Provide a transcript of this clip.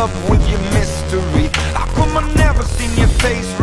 up with your mystery. How come I never seen your face?